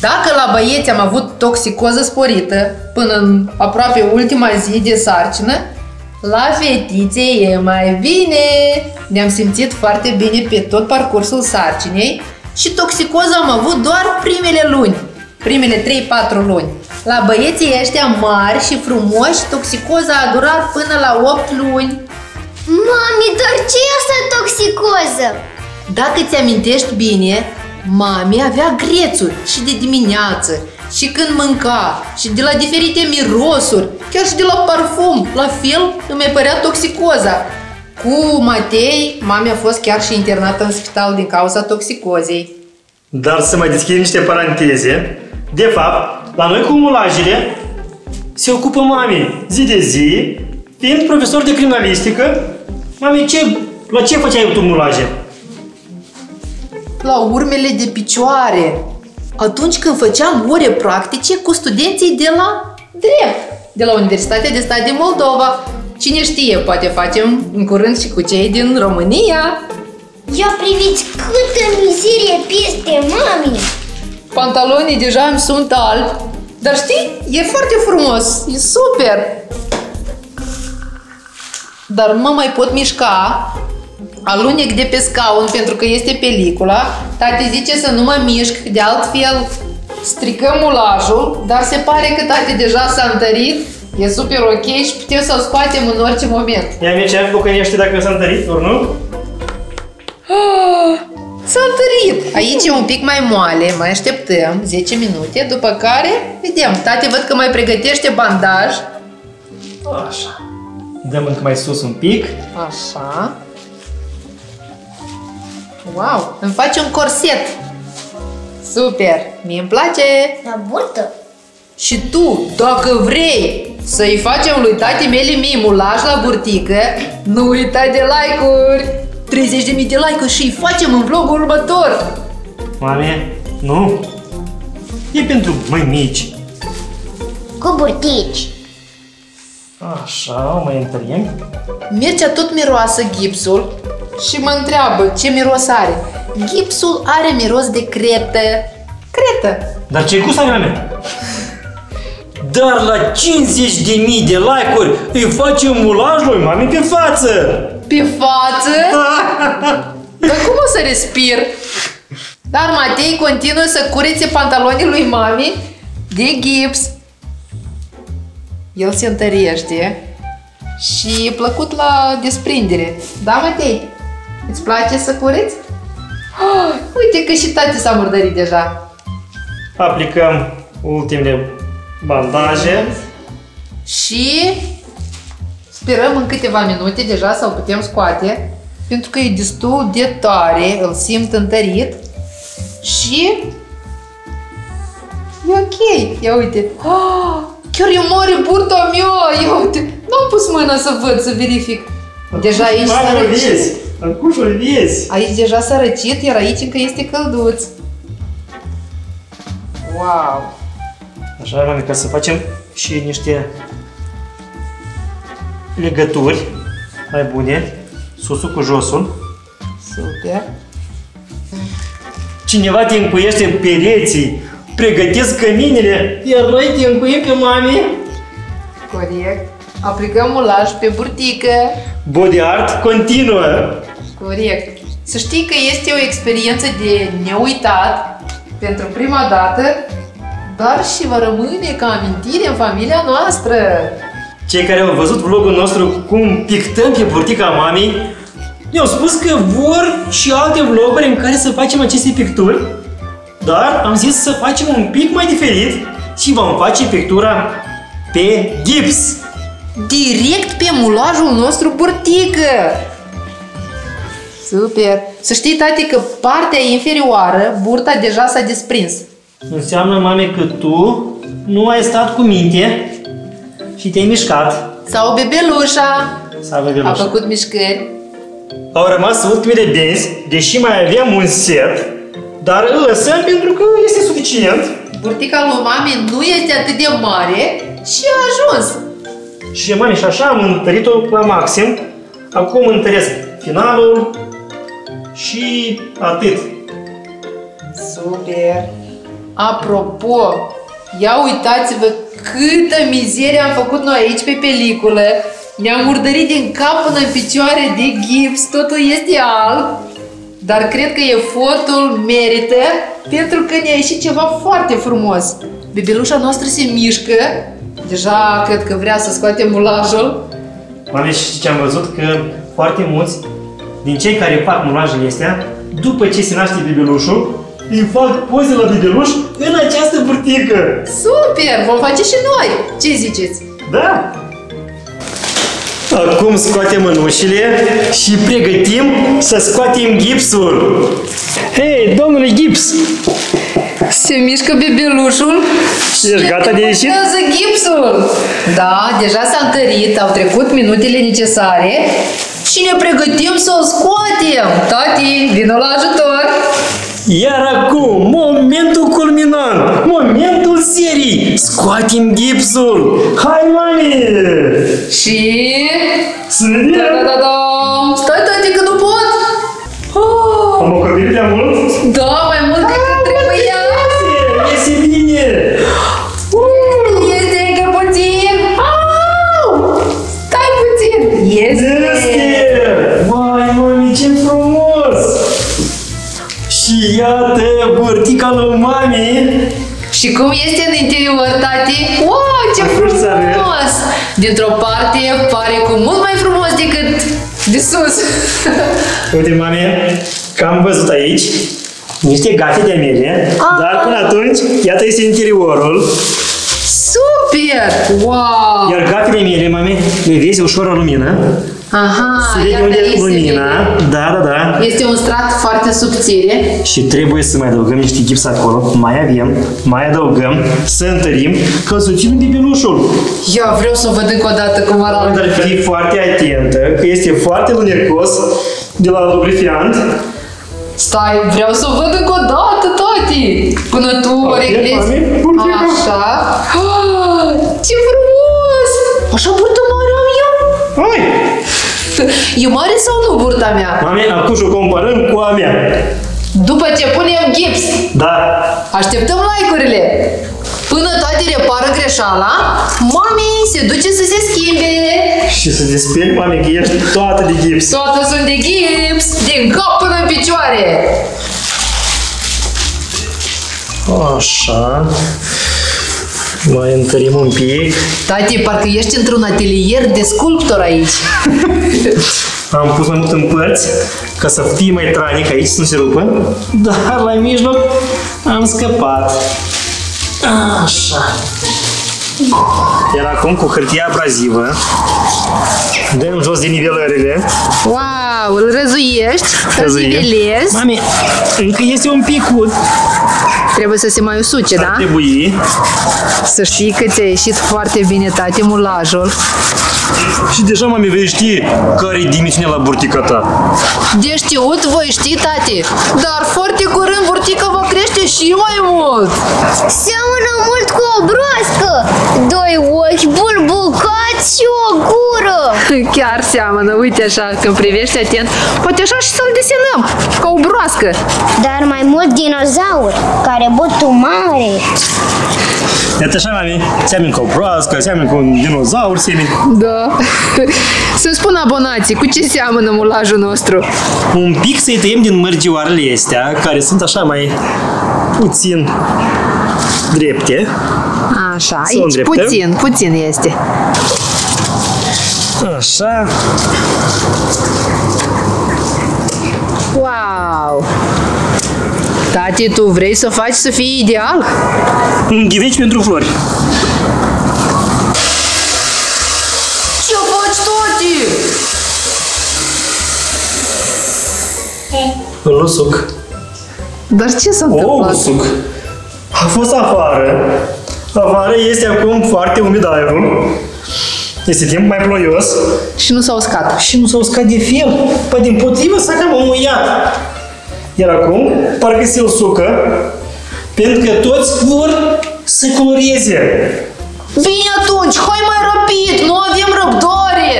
Dacă la băieți am avut toxicoză sporită până în aproape ultima zi de sarcină, la fetițe e mai bine. Ne-am simțit foarte bine pe tot parcursul sarcinei și toxicoză am avut doar primele luni, primele 3-4 luni. La băieții ăștia mari și frumoși, toxicoza a durat până la 8 luni. Mami, dar ce e asta toxicoză? Dacă îți amintești bine, mami avea grețuri și de dimineață, și când mânca, și de la diferite mirosuri, chiar și de la parfum, la fel îmi părea toxicoza. Cu Matei, mami a fost chiar și internată în spital din cauza toxicozei. Dar să mai deschid niște paranteze. De fapt, la noi cu mulajele se ocupă mami zi de zi, fiind profesor de criminalistică. Mami, la ce făceai tu mulaje? La urmele de picioare. Atunci când făceam ore practice cu studenții de la drept, de la Universitatea de Stat din Moldova. Cine știe, poate facem în curând și cu cei din România. Ia priviți câtă mizerie peste, mami! Pantalonii deja îmi sunt albi, dar știi, e foarte frumos, e super! Dar mă mai pot mișca, alunec de pe scaun pentru că este pelicula. Tati zice să nu mă mișc, de altfel stricăm mulajul, dar se pare că tati deja s-a întărit. E super ok și putem să-l scoatem în orice moment. Ia Mircea, bucănește dacă s-a întărit, ori nu? S-a întărit! Aici e un pic mai moale, mai așteptăm 10 minute, după care vedem. Tati, văd că mai pregătește bandaj. Așa. Dăm încă mai sus un pic. Așa. Wow, îmi faci un corset. Super, mie îmi place. La burtă. Și tu, dacă vrei să-i facem lui Tati Melimi mulaj la burtică, nu uita de like-uri! 30.000 de like-uri și-i facem în vlogul următor! Mame, nu! E pentru mai mici! Cu burtici! Așa, mai întâlnim. Mircea tot miroasă gipsul și mă întreabă ce miros are. Gipsul are miros de cretă. Cretă! Dar ce gust are la mea? Dar la 50.000 de like-uri îi facem mulaj lui mami pe față! Pe față? Dar cum o să respir? Dar Matei continuă să curețe pantalonii lui mami de gips. El se întărește și e plăcut la desprindere. Da, Matei? Îți place să cureți? Oh, uite că și tati s-a murdărit deja. Aplicăm ultimele bandaje. Și sperăm în câteva minute deja să o putem scoate, pentru că e destul de tare, îl simt întărit și e ok. Ia uite, oh, chiar e mare burta mea, ia uite, n-am pus mâna să văd, să verific. Deja aici s-a răcit. Aici deja s-a răcit, iar aici încă este călduț. Wow! Așa, mami, ca să facem și niște legături mai bune, susul cu josul. Super! Cineva te încuiește în pereții, pregătesc căminile, iar noi te încuiem pe mami. Corect! Aplicăm mulaj pe burtică. Body art continuă! Corect! Să știi că este o experiență de neuitat pentru prima dată, dar și va rămâne ca amintire în familia noastră. Cei care au văzut vlogul nostru cum pictăm pe burtica mamei, ne-au spus că vor și alte vloguri în care să facem aceste picturi, dar am zis să facem un pic mai diferit și vom face pictura pe gips. Direct pe mulajul nostru burtică! Super! Să știi, tati, că partea inferioară, burta deja s-a desprins. Înseamnă, mame, că tu nu ai stat cu minte și te-ai mișcat. Sau bebelușa! Sau bebelușa. A făcut mișcări. Au rămas ultimele benzi, deși mai avem un set, dar îl lăsăm pentru că este suficient. Burtica lui mame nu este atât de mare și a ajuns. Și, mame, și așa am întărit-o la maxim. Acum întăresc finalul și atât. Super! Apropo, ia uitați-vă câtă mizerie am făcut noi aici pe peliculă. Ne-am urdărit din cap până în picioare de gips, totul este alb. Dar cred că efortul merită, pentru că ne-a ieșit ceva foarte frumos. Bebelușa noastră se mișcă, deja cred că vrea să scoate mulajul. Mame, și ce am văzut? Că foarte mulți din cei care fac mulajele astea, după ce se naște bebelușul, îi fac poze la bebeluș în această burtică! Super! Vom face și noi! Ce ziceți? Da! Acum scoatem mânușile și pregătim să scoatem gipsul. Hei, domnule gips! Se mișcă bebelușul. Și ești gata de ieșit? Gipsul! Da, deja s-a întărit, au trecut minutele necesare și ne pregătim să o scoatem. Tati, vină la ajutor! Iar acum, momentul culminant, momentul serii, scoatem gipsul! Hai, mami! Și... Ta-da-da-da! Stai, tati, că nu pot! Oh. Am ocărit prea mult? Da, mai mult decât trebuia! Iese bine! Iese încă puțin! Au! Stai puțin! Iese! Mai, mami, ce frumos! Și iată, burtica lui mami! Și cum este în interior, tati? Wow, ce frumos! Dintr-o parte pare cu mult mai frumos decât de sus. Uite, mami, că am văzut aici niște gate de mine, dar până atunci, iată este interiorul. Super! Wow! Iar gatele mele, mami, le vezi ușor o lumină. Aha, se vede unde e lumina. Da, da, da. Este un strat foarte subțire. Și trebuie să mai adăugăm niște gips acolo. Mai avem, mai adăugăm, să întărim, că să ținem bebelușul. Eu vreau să văd încă o dată cum arată. Dar fii foarte atentă, că este foarte lunecos de la lubrifiant. Stai, vreau să văd încă o dată, tati! Până tu reglezi. Așa. Ce frumos! Așa burtă mare am eu! Hai! E mare sau nu burta mea? Mami, acum o comparăm cu a mea. După ce punem gips. Da. Așteptăm like-urile. Până toate repară greșeala, mami se duce să se schimbe. Și să se speli, mami, că ești toată de gips. Toată sunt de gips, din cap până în picioare. Așa. Mai întărim un pic. Tati, parcă ești într-un atelier de sculptor aici. Am pus mai mult în părți, ca să fie mai tranic aici, să nu se rupă. Dar la mijloc am scăpat. Așa. Iar acum, cu hârtia abrazivă, dăm jos din nivelările. Wow, îl răzuiești, nivelezi. Mami, încă este un picut. Trebuie să se mai usuce, da? Trebuie. Să știi că ți-a ieșit foarte bine, tati, mulajul. Și deja, mami, vei ști care e dimensiunea la burtica ta. De știut voi ști, tati, dar foarte curând burtica va crește și mai mult. Seamănă mult cu o broască, doi ochi bulbucați și o gură. Chiar seamănă, uite așa, când privești atent, poate așa și să-l desenăm, ca o broască. Dar mai mult dinozaur, care botul mare. Iată așa, mami, seameni cu o broască, seameni cu un dinozaur, seameni. Da. Să spun abonații, cu ce seamănă mulajul nostru? Un pic să-i tăiem din mărgioarele astea, care sunt așa mai puțin drepte. Așa, aici puțin, puțin este. Așa. Wow! Tati, tu vrei să faci să fie ideal? Un ghiveci pentru flori. Ce faci, tati? Îl usuc. Dar ce s-a întâmplat? O usuc. A fost afară. Afară este acum foarte umid aerul. Este timp mai ploios. Și nu s-a uscat. Și nu s-a uscat de fel. Păi din potrivă s-a cam înmuiat. Iar acum, parcă se-l sucă, pentru că toți vor să coloreze. Bine atunci, hai mai rapid, nu avem răbdare!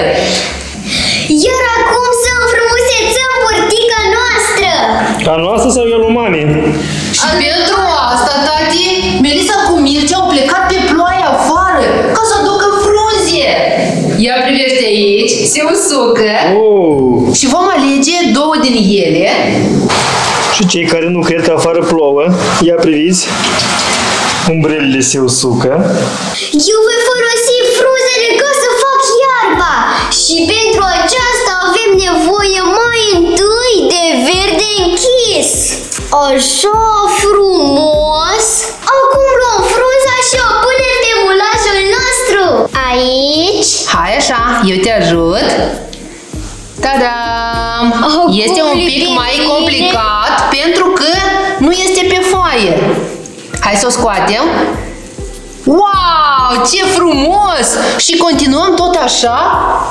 Iar acum să înfrumusețăm burtica noastră! A noastră sau eu lui mami? Și pentru asta, tati, Melissa cu Mircea au plecat pe ploaie afară, ca să aducă frunze! Ia privește aici, se usucă și vom alege două din ele. Și cei care nu cred că afară plouă, ia priviți, umbrelele se usucă. Eu voi folosi frunzele ca să fac iarba și pentru aceasta avem nevoie mai întâi de verde închis. Așa frumos! Acum luăm frunza și o punem pe mulajul nostru. Aici. Hai așa, eu te ajut. baie. Hai să o scoatem. Wow, ce frumos! Și continuăm tot așa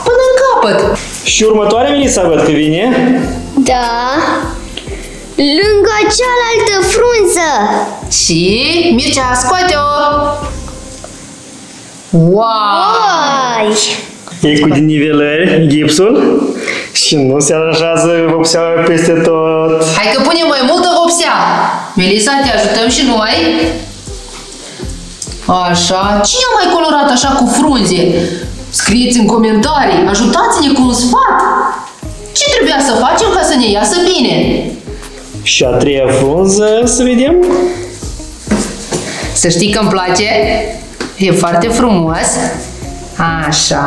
până în capăt. Și următoarea, Melissa, văd că vine. Da. Lângă cealaltă frunză. Și Mircea, scoate-o. Wow! E cu nivelări gipsul și nu se arășează vopsea peste tot. Hai că punem mai multă vopsea. Melissa, te ajutăm și noi. Așa, cine a mai colorat așa cu frunze? Scrieți în comentarii, ajutați-ne cu un sfat. Ce trebuia să facem ca să ne iasă bine? Și a treia frunză, să vedem. Să știi că îmi place. E foarte frumos. Așa.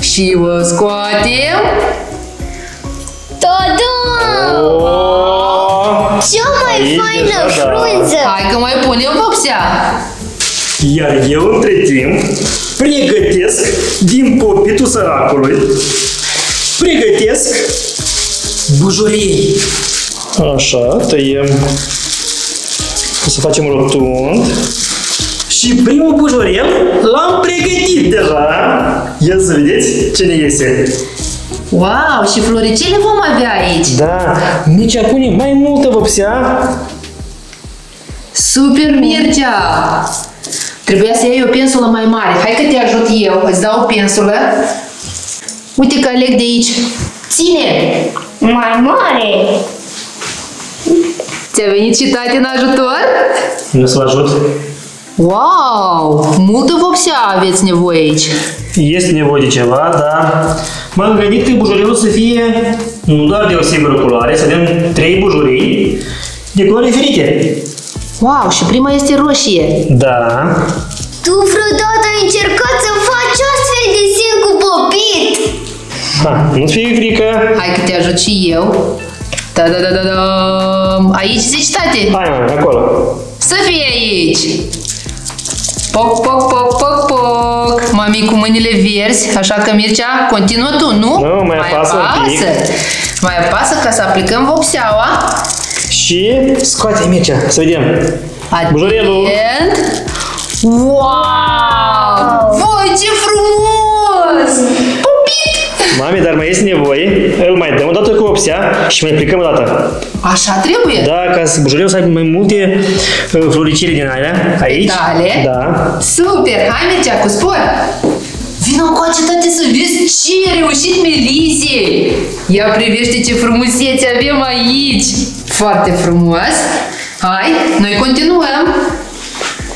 Și o scoatem. Tadam! Oh! Cea mai faină frunză! Hai că mai punem vopsea! Iar eu între timp pregătesc din popitul săracului, pregătesc bujurii. Așa, tăiem. O să facem rotund. Și primul bujorel l-am pregătit deja. Ia să vedeți ce ne iese. Wow, și floricele vom avea aici. Da, Mircea, pune mai multă vopsea. Super, Mircea! Trebuia să iei o pensulă mai mare. Hai că te ajut eu, îți dau o pensulă. Uite că aleg de aici. Ține! Mai mare! Ți-a venit și tati în ajutor? Eu să-l ajut. Wow! Multă vopsea aveți nevoie aici. Este nevoie de ceva, dar m-am gândit că bujuriul să fie nu doar de o singură culoare, să avem 3 bujurii de culori diferite. Wow! Și prima este roșie. Da. Tu vreodată ai încercat să faci astfel de zi cu popit? Ha, nu-ți fie frică. Hai că te ajut și eu. Ta-da-da-da-da! Aici zici, tati? Hai, mai, acolo. Să fie aici! Poc, poc, poc, poc, poc! Mami cu mâinile verzi, așa că Mircea, continuă tu, nu? Nu, mai apasă un pic. Mai apasă ca să aplicăm vopseaua. Și scoate, Mircea, să vedem. Bujurelul! Wow! Voi, ce frumos! Mami, dar mai este nevoie, îl mai dăm o dată cu vopsea și mai plicăm o dată. Așa trebuie? Da, ca să bujureu să aibă mai multe floricele din alea, aici. Petale. Da. Super! Hai, Mircea, cu spor! Vino cu acetate să vezi ce a reușit Melissa! Ia privește ce frumusețe avem aici! Foarte frumos! Hai, noi continuăm!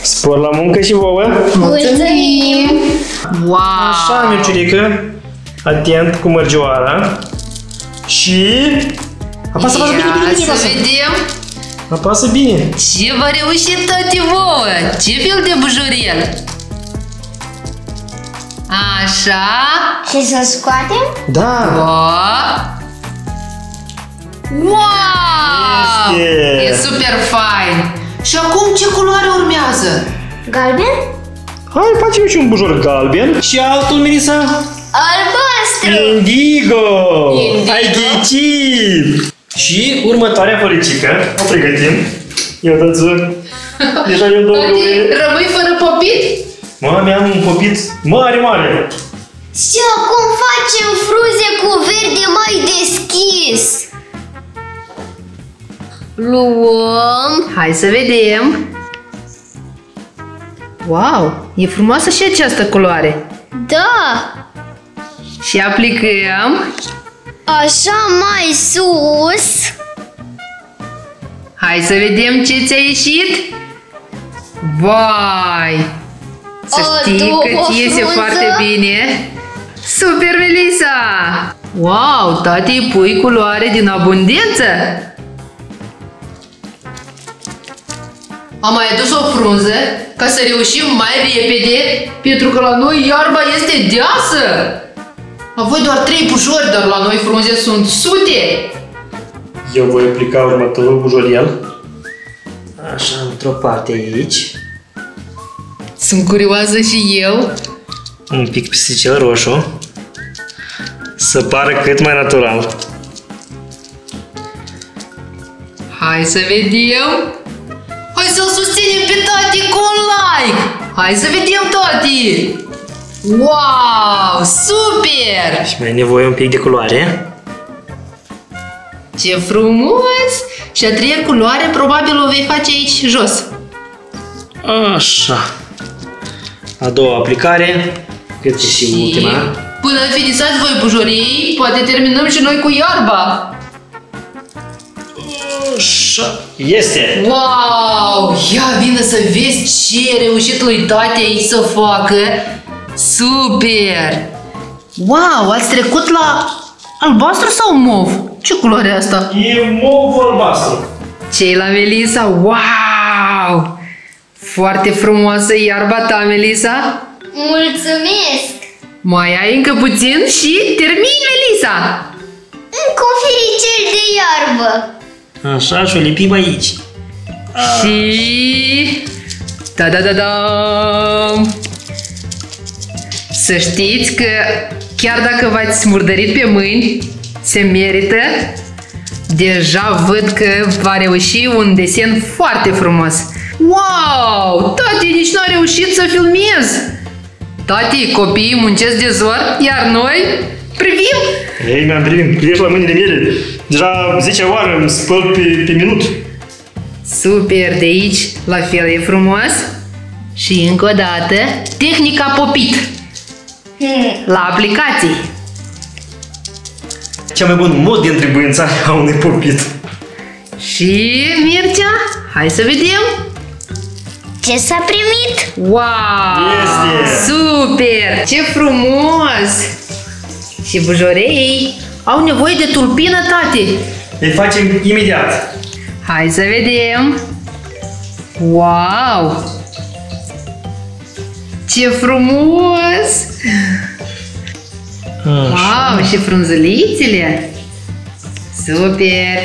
Spor la muncă și vouă! Mulțumim! Wow! Așa, Mircea! Atent cu mărgioara. Și... apasă bine, bine, să vedem. Apasă bine. Ce v-a reușit toate vouă? Ce fel de bujurel? Așa. Și să scoatem? Da. Wow! E super fain. Și acum ce culoare urmează? Galben? Hai, facem și un bujor galben. Și altul, Melissa? Albastru! Indigo! Ai ghicit! Și următoarea floricică o pregătim. Eu dați deja eu două lumini. Rămâi fără popit? Mami, am un popit mare, mare! Și acum facem frunze cu verde mai deschis! Luăm... hai să vedem! Wow! E frumoasă și această culoare! Da! Și aplicăm. Așa mai sus. Hai să vedem ce ți-a ieșit. Vai! Să știi că ți iese foarte bine. Super, Melissa! Wow! Tati îi pui culoare din abundență. Am mai adus o frunză ca să reușim mai repede, pentru că la noi iarba este deasă. La voi doar 3 bujori, dar la noi frunze sunt sute! Eu voi aplica următorul bujoriel. Așa, într-o parte aici. Sunt curioasă și eu. Un pic pisicel roșu. Să pară cât mai natural. Hai să vedem! să-l susținem pe Tati cu un like! Hai să vedem, Tati! Wow! Super! Și mai ai nevoie un pic de culoare. Ce frumos! Și a treia culoare probabil o vei face aici, jos. Așa. A doua aplicare. Cred că și ultima. Până finisați voi bujorii, poate terminăm și noi cu iarba. Așa. Este! Wow! Ia vine să vezi ce a reușit lui Tati aici să facă. Super! Wow! Ați trecut la albastru sau mov? Ce culoare e asta? E mov-albastru. Ce e la Melissa? Wow! Foarte frumoasă iarba ta, Melissa. Mulțumesc! Mai ai încă puțin și termin, Melissa! Încă un firicel de iarbă. Așa, și o lipim aici. Și... Ta-da-da-da! Să știți că chiar dacă v-ați smurdărit pe mâini, se merită. Deja văd că va reuși un desen foarte frumos. Wow! Tati nici n-a reușit să filmez! Tati, copiii muncesc de zor, iar noi privim. Ei, mi-am privit, privești la mâinile mele. Deja 10 oară îmi spăl pe minut. Super, de aici la fel e frumos. Și încă o dată, tehnica popit. La aplicații. Cea mai bun mod de întrebuința a unui popit. Și Mircea, hai să vedem. Ce s-a primit? Wow! Este. Super! Ce frumos! Și bujorei au nevoie de tulpină, Tati! Le facem imediat! Hai să vedem! Wow! Ce frumos! Așa. Wow! Și frunzulițele! Super!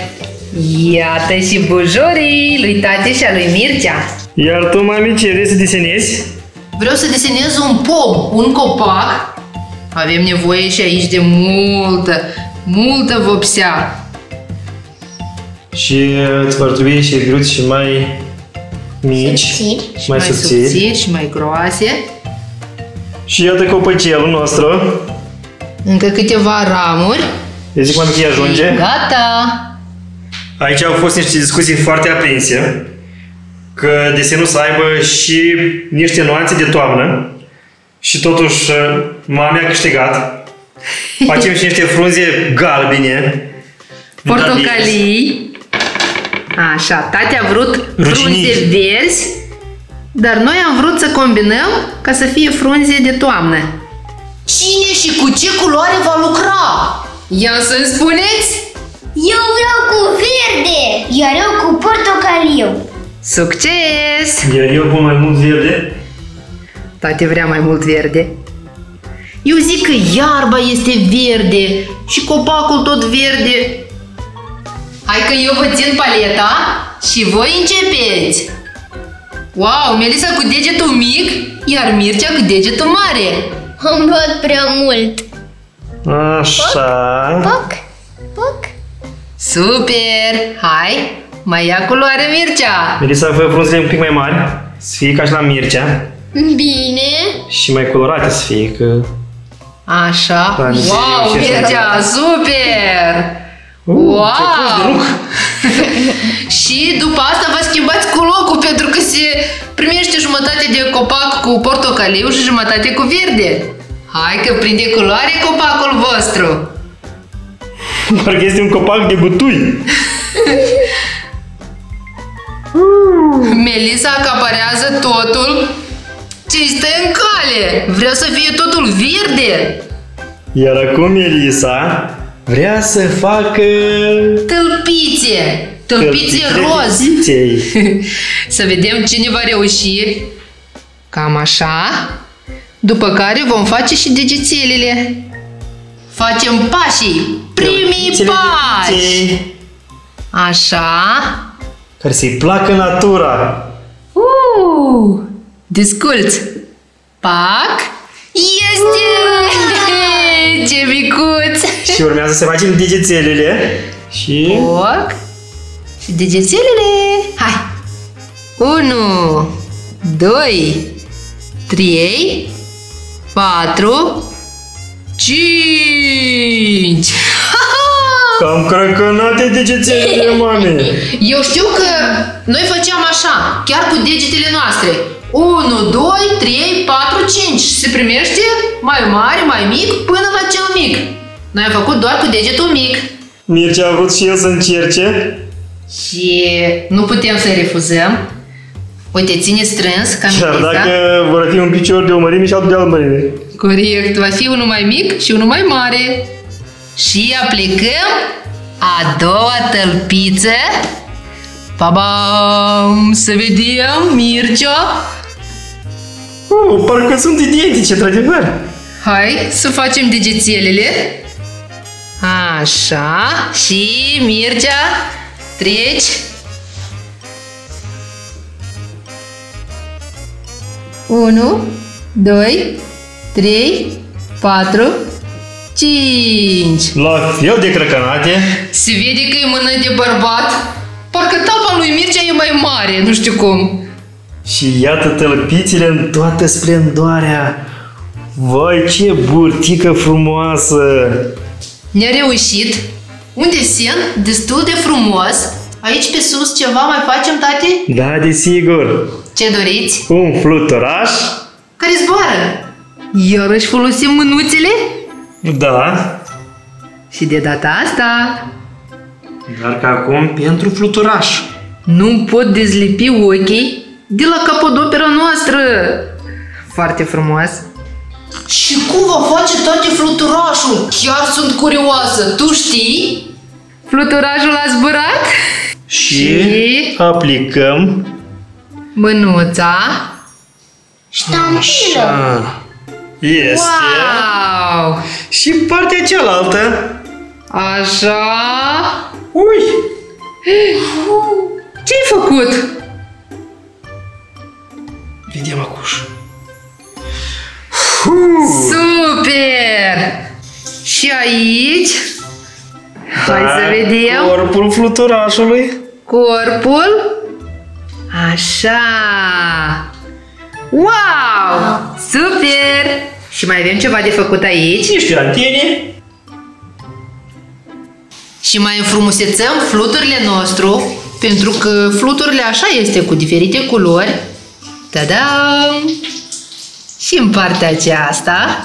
Iată și bujorii lui Tati și a lui Mircea. Iar tu, mami, ce vrei să desenezi? Vreau să desenez un pom, un copac. Avem nevoie și aici de multă vopsea. Și îți vor trebui și gluți și mai mici, subțiri și mai groase. Și iată copăcelul nostru. Încă câteva ramuri. Eu zic, mami, că ajunge. Gata! Aici au fost niște discuții foarte aprinse, că desenul să aibă și niște nuanțe de toamnă și totuși mami a câștigat. Facem și niște frunze galbine, portocalii. Așa, tati a vrut frunze verzi, dar noi am vrut să combinăm ca să fie frunze de toamnă. Cine și cu ce culoare va lucra? Ia să-mi spuneți! Eu vreau cu verde, iar eu cu portocaliu. Succes! Iar eu cu mai mult verde. Tati vrea mai mult verde. Eu zic că iarba este verde și copacul tot verde. Hai că eu vă țin paleta și voi începeți. Wow, Melissa cu degetul mic, iar Mircea cu degetul mare. Îmi văd prea mult. Așa. Poc, poc, poc. Super! Hai! Mai ia culoare, Mircea! Melissa, fă frunzele un pic mai mari, să fie ca și la Mircea. Bine! Și mai colorate să fie, că... Așa! Wow, Mircea! Super! Wow! Ce frunzi de ruc! Și după asta vă schimbați cu locul, pentru că se primește jumătate de copac cu portocaliu și jumătate cu verde. Hai că prinde culoare copacul vostru! Parcă este un copac de butui. Melissa acaparează totul ce-i stă în cale. Vrea să fie totul verde. Iar acum Melissa vrea să facă... Tălpițe. Tălpițe roz. Să vedem cine va reuși. Cam așa. După care vom face și degețelele. Facem pașii. Primii pași! Așa... Care să-i placă natura! Desculți! Pac! Este! Ce micuț! Și urmează să facem degețelele. Și... Poc! Și degețelele! Hai! 1, 2, 3, 4, 5. Cam crăcănate degețele, mami. Eu știu că noi făceam așa, chiar cu degetele noastre. 1, 2, 3, 4, 5 și se primește mai mare, mai mic, până la cel mic. Noi am făcut doar cu degetul mic. Mircea a vrut și el să încerce. Și nu putem să-i refuzăm. Uite, ține strâns. Chiar dacă vor fi un picior de o mărime și altul de altă mărime. Corect, va fi unul mai mic și unul mai mare. Și aplicăm a doua tălpiță. Pa-bam! Să vedem, Mircea! Parcă sunt identice, într-adevăr! Hai să facem degețelele. Așa, și Mircea, treci. Unu, doi, trei, patru, cinci. La fel de crăcănate. Se vede că e mână de bărbat. Parcă tapa lui Mircea e mai mare, nu știu cum. Și iată tălpițele în toată splendoarea. Vai, ce burtică frumoasă! Ne-a reușit un desen destul de frumos. Aici pe sus ceva mai facem, tati? Da, desigur. Ce doriți? Un fluturaș care zboară. Iarăși folosim mânuțele? Da. Și de data asta... Dar că acum pentru fluturaș. Nu pot dezlipi ochii de la capodopera noastră. Foarte frumos. Și cum va face Tati fluturașul? Chiar sunt curioasă. Tu știi? Fluturașul a zburat? Și aplicăm mânuța. Ștampilă. Este. Wow! Și partea cealaltă. Așa. Ui! Ce-ai făcut? Vedem acuș. Super! Și aici... Da, hai să vedem... Corpul fluturașului. Corpul... Așa... Wow! Super! Și mai avem ceva de făcut aici. Niște antene. Și mai înfrumusețăm fluturile nostru, pentru că fluturile așa este, cu diferite culori. Ta-dam! Și în partea aceasta.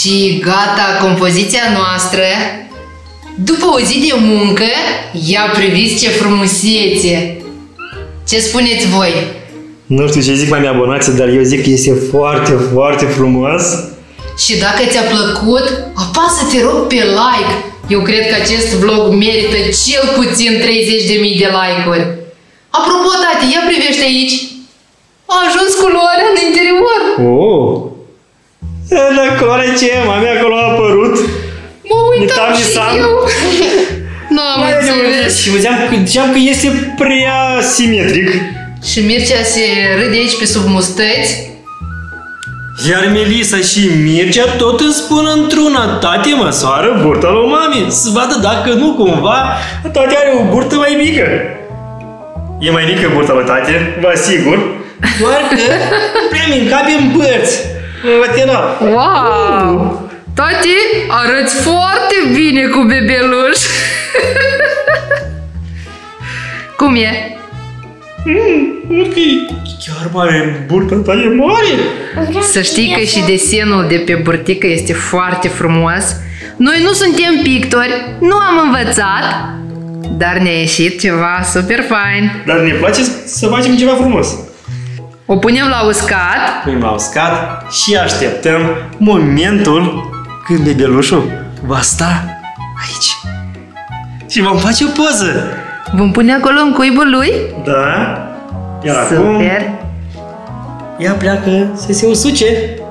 Și gata compoziția noastră. După o zi de muncă, ia priviți ce frumusețe! Ce spuneți voi? Nu știu ce zic mai abonați, dar eu zic că este foarte, foarte frumos. Și dacă ți-a plăcut, apasă-te rog pe like! Eu cred că acest vlog merită cel puțin 30.000 de like-uri. Apropo, tati, ia privește aici. A ajuns culoarea în interior. Oh! Culoare ce? Mami, acolo a apărut. Mă uitam și eu. N-am înțeles. Și ziceam că este prea simetric. Și Mircea se râde aici pe sub mustăți. Iar Melissa și Mircea tot îmi spun într-una: tati, măsoară burta lui mami, să vadă dacă nu cumva tati are o burtă mai mică. E mai mică burta lui tati, vă asigur, doar că prea mi-ncape în părți. Wow! Tati, arăți foarte bine cu bebeluș. Cum e? Ok, chiar mare, burta ta e mare! Să știi că și desenul de pe burtică este foarte frumos. Noi nu suntem pictori, nu am învățat, dar ne-a ieșit ceva super fain. Dar ne place să facem ceva frumos. O punem la uscat. Punem la uscat și așteptăm momentul când bebelușul va sta aici. Și vom face o poză. Vom pune acolo în cuibul lui? Da. Iar acum... Super! Ea pleacă să se usuce.